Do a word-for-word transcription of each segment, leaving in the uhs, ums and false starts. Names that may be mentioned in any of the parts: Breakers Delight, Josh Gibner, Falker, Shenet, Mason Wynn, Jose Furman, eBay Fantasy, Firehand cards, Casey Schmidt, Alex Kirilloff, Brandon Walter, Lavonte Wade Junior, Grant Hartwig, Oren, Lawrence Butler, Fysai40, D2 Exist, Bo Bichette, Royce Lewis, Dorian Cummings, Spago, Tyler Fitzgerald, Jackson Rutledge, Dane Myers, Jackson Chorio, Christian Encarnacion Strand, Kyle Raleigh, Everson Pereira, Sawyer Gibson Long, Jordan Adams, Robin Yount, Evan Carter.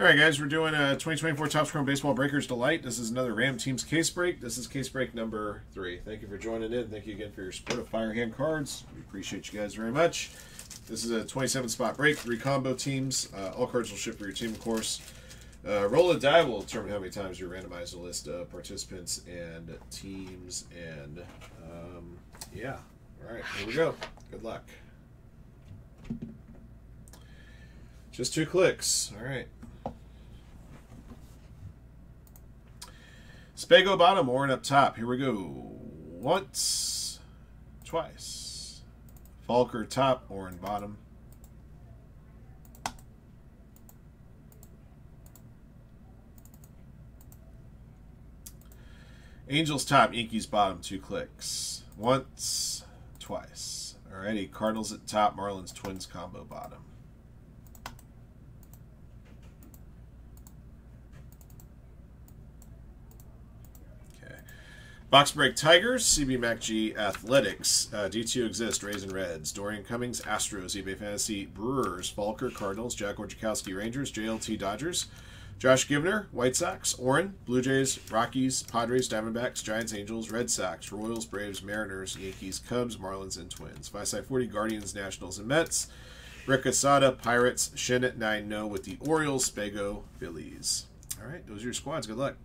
Alright guys, we're doing a twenty twenty-four Topps Chrome Baseball Breakers Delight. This is another Ram Team's case break. This is case break number three. Thank you for joining in. Thank you again for your support of Firehand cards. We appreciate you guys very much. This is a twenty-seven spot break, three combo teams. Uh, all cards will ship for your team, of course. Uh, roll a die will determine how many times you randomize the list of participants and teams. And um, yeah, alright, here we go. Good luck. Just two clicks. Alright. Spago bottom, Oren up top. Here we go. Once, twice. Falker top, Oren bottom. Angels top, Yankees bottom, two clicks. Once, twice. Alrighty, Cardinals at top, Marlins, Twins combo bottom. Box Break Tigers, C B MacG Athletics, uh, D two Exist, Rays and Reds, Dorian Cummings, Astros, eBay Fantasy, Brewers, Falker, Cardinals, Jack Wojciechowski, Rangers, J L T, Dodgers, Josh Gibner, White Sox, Oren, Blue Jays, Rockies, Padres, Diamondbacks, Giants, Angels, Red Sox, Royals, Braves, Mariners, Yankees, Cubs, Marlins, and Twins. Vice Side forty, Guardians, Nationals, and Mets, Rick Asada, Pirates, Shenet nine oh with the Orioles, Spago, Phillies. All right, those are your squads. Good luck.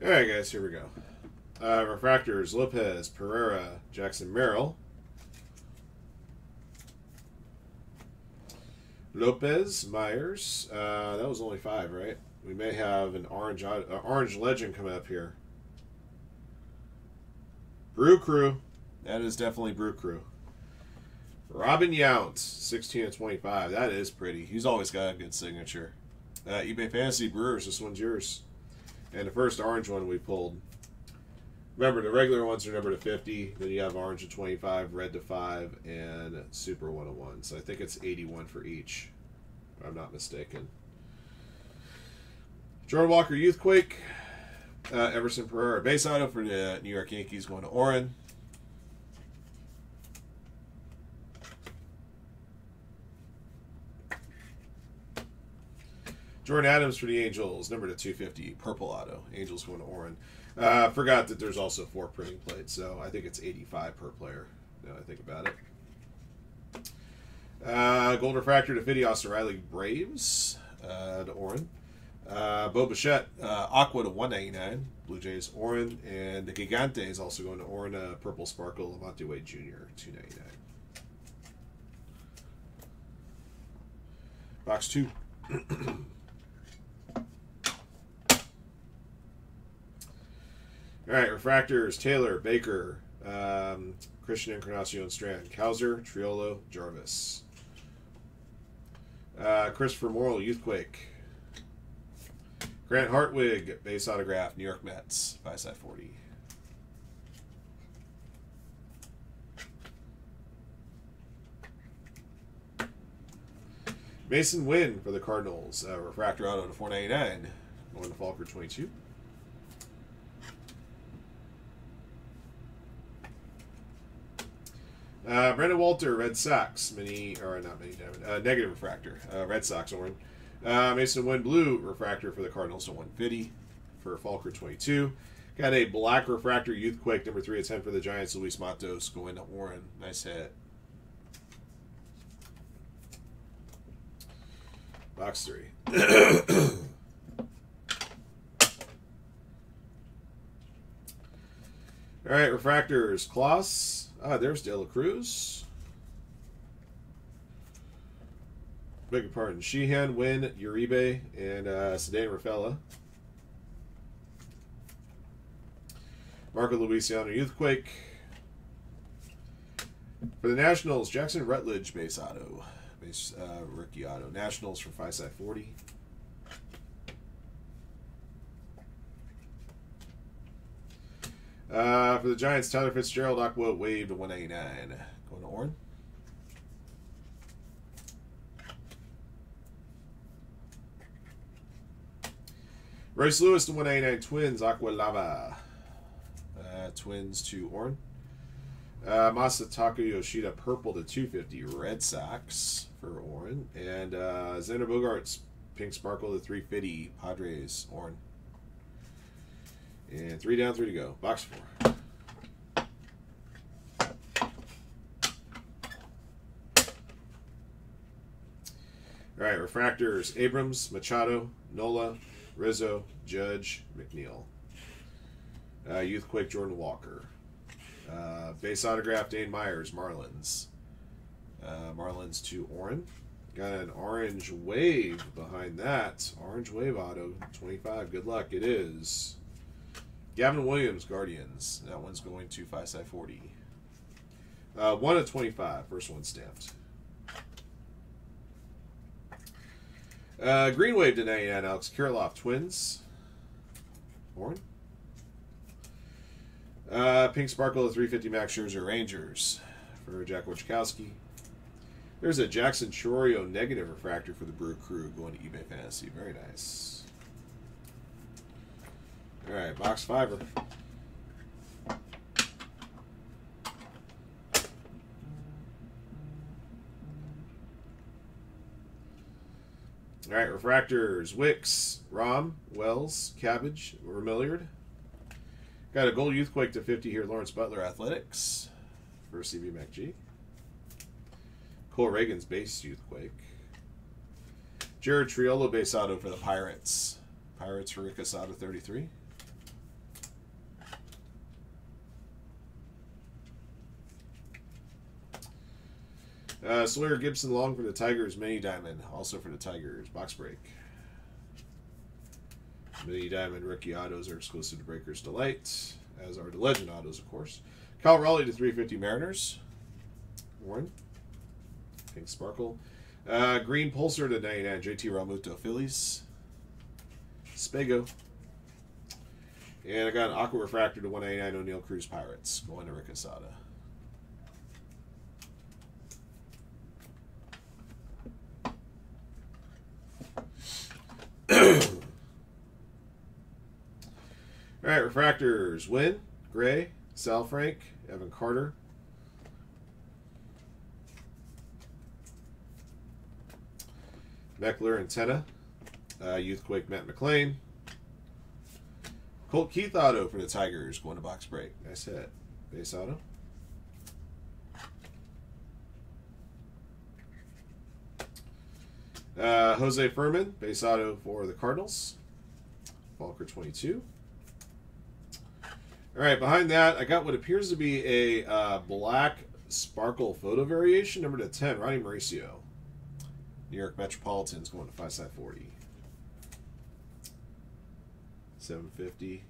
All right, guys, here we go. Uh, refractors, Lopez, Pereira, Jackson Merrill. Lopez, Myers. Uh, that was only five, right? We may have an orange uh, orange legend coming up here. Brew Crew. That is definitely Brew Crew. Robin Yount, sixteen of twenty-five. That is pretty. He's always got a good signature. Uh, eBay Fantasy Brewers, this one's yours. And the first orange one we pulled. Remember, the regular ones are numbered to fifty. Then you have orange to twenty-five, red to five, and super one oh one. So I think it's eighty-one for each, if I'm not mistaken. Jordan Walker, Youthquake. Uh, Everson Pereira, base auto for the New York Yankees, going to Oren. Jordan Adams for the Angels, number to two fifty, purple auto. Angels going to Oren. Uh, forgot that there's also four printing plates, so I think it's eighty-five per player. Now I think about it. Uh, Gold Refractor to Fidios to Riley Braves uh, to Oren. Uh, Bo Bichette, uh, Aqua to one ninety-nine, Blue Jays, Oren. And the Gigante is also going to Oren, uh, Purple Sparkle, Lavonte Wade Junior, two ninety-nine. Box two. All right, refractors, Taylor, Baker, um, Christian Encarnacion Strand, Kauser, Triolo, Jarvis. Uh, Christopher Morrill, Youthquake. Grant Hartwig, base autograph, New York Mets, Vice Side forty. Mason Wynn for the Cardinals, uh, refractor auto to four ninety-nine, going to Falker, twenty-two. Uh, Brandon Walter, Red Sox, mini, or not mini diamond, uh, negative refractor, uh, Red Sox, Oren. Uh, Mason Wynn, blue refractor for the Cardinals to one fifty for Falker, twenty-two. Got a black refractor, Youthquake, number three of ten for the Giants, Luis Matos, going to Oren. Nice hit. Box three. All right, refractors, Kloss. Ah, there's De La Cruz. Beg your pardon. Sheehan, Wynn, Uribe, and uh, Sedane Raffaella. Marco Luisiano, Youthquake. For the Nationals, Jackson Rutledge, base auto. Base uh, rookie auto. Nationals for Fysai forty. Uh, for the Giants, Tyler Fitzgerald, Aqua, Wave to one eighty-nine. Going to Oren. Royce Lewis to one eighty-nine, Twins, Aqua Lava. Uh, Twins to Oren. Uh, Masataka Yoshida, Purple to two fifty, Red Sox for Oren. And uh, Xander Bogaerts, Pink Sparkle to three fifty, Padres, Oren. And three down, three to go. Box four. All right, refractors. Abrams, Machado, Nola, Rizzo, Judge, McNeil. Uh, Youthquake, Jordan Walker. Uh, base autograph, Dane Myers, Marlins. Uh, Marlins to Oren. Got an orange wave behind that. Orange wave auto, twenty-five. Good luck. It is Gavin Williams, Guardians. That one's going to Fysai forty. Uh, one of twenty-five. First one stamped. Uh, Green Wave to ninety-nine. Alex Kirilloff, Twins. Oren. Uh, Pink Sparkle to three fifty. Max Scherzer, Rangers. For Jack Wojciechowski. There's a Jackson Chorio negative refractor for the Brew Crew going to eBay Fantasy. Very nice. All right, box fiver. All right, refractors. Wicks, Rom, Wells, Cabbage, Remilliard. Got a gold Youthquake to fifty here. Lawrence Butler, Athletics for C B MacG. Cole Reagan's base Youthquake. Jared Triolo, base auto for the Pirates. Pirates for Rick Asada, thirty-three. Uh, Sawyer Gibson Long for the Tigers, Mini Diamond, also for the Tigers. Box break. Mini Diamond rookie autos are exclusive to Breakers Delight, as are the Legend autos, of course. Kyle Raleigh to three fifty Mariners. Oren. Pink Sparkle. Uh, Green Pulsar to ninety-nine. J T Realmuto Phillies. Spago. And I got an Aqua Refractor to one eighty-nine O'Neill Cruz Pirates. Going to Rick Asada. All right, refractors. Wynn, Gray, Sal Frank, Evan Carter. Meckler and Tenna. Uh, Youthquake, Matt McClain. Colt Keith auto for the Tigers. Going to box break. Nice hit. Base auto. Uh, Jose Furman, base auto for the Cardinals. Falker twenty-two. All right, behind that, I got what appears to be a uh, black sparkle photo variation. Number to ten, Ronnie Mauricio. New York Metropolitans going to Fysai forty. seven fifty,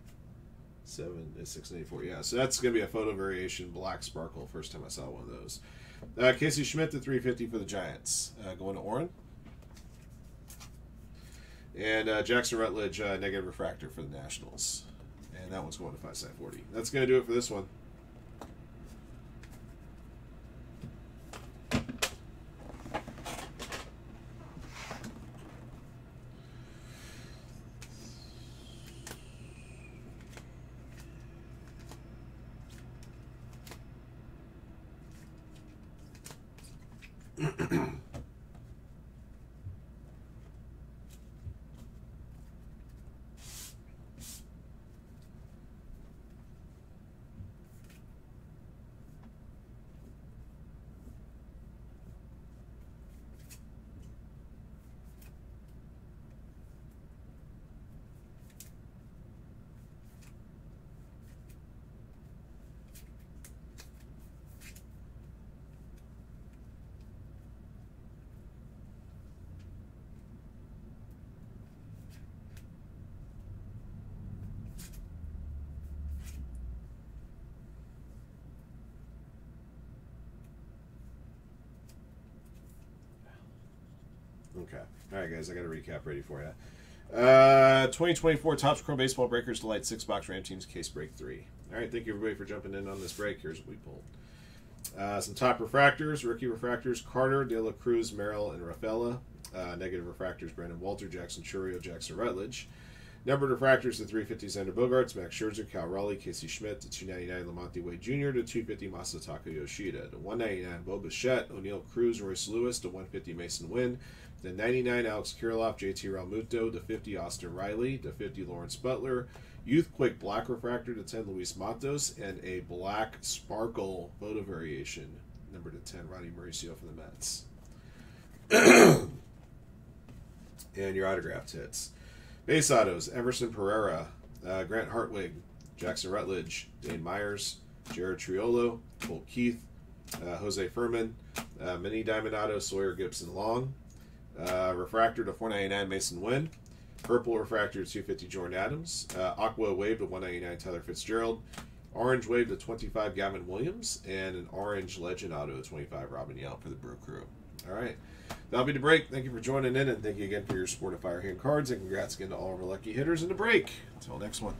seven, six eighty-four. Yeah, so that's going to be a photo variation, black sparkle. First time I saw one of those. Uh, Casey Schmidt to three fifty for the Giants. Uh, going to Oren. And uh, Jackson Rutledge, uh, negative refractor for the Nationals. And that one's going to Fysai forty. That's going to do it for this one. Okay. All right, guys. I got a recap ready for you. Uh, twenty twenty-four Topps Chrome Baseball Breakers Delight six box Ram Teams Case Break three. All right. Thank you everybody for jumping in on this break. Here's what we pulled. Uh, some top refractors, rookie refractors: Carter, De La Cruz, Merrill, and Rafaela. Uh, negative refractors: Brandon Walter, Jackson Churio, Jackson Rutledge. Numbered refractors: the three fifty Xander Bogaerts, Max Scherzer, Kyle Raleigh, Casey Schmidt to two ninety-nine Lamonte Wade Junior to two fifty Masataka Yoshida to one ninety-nine Bo Bichette, O'Neill Cruz, Royce Lewis to one fifty Mason Wynn. The ninety-nine Alex Kirilloff, J T Realmuto, the fifty Austin Riley, the fifty Lawrence Butler, Youthquake Black Refractor to ten Luis Matos, and a Black Sparkle photo variation, number to ten Ronnie Mauricio for the Mets. And your autographed hits. Base autos, Emerson Pereira, uh, Grant Hartwig, Jackson Rutledge, Dane Myers, Jared Triolo, Colt Keith, uh, Jose Furman, uh, Mini Diamond Auto, Sawyer Gibson Long. Uh, refractor to four ninety-nine Mason Wynn. Purple refractor to two fifty Jordan Adams. Uh, Aqua wave to one ninety-nine Tyler Fitzgerald. Orange wave to twenty-five Gavin Williams. And an orange legend auto to twenty-five Robin Yount for the Brew Crew. All right. That'll be the break. Thank you for joining in, and thank you again for your support of Firehand Cards. And congrats again to all of our lucky hitters in the break. Until next one.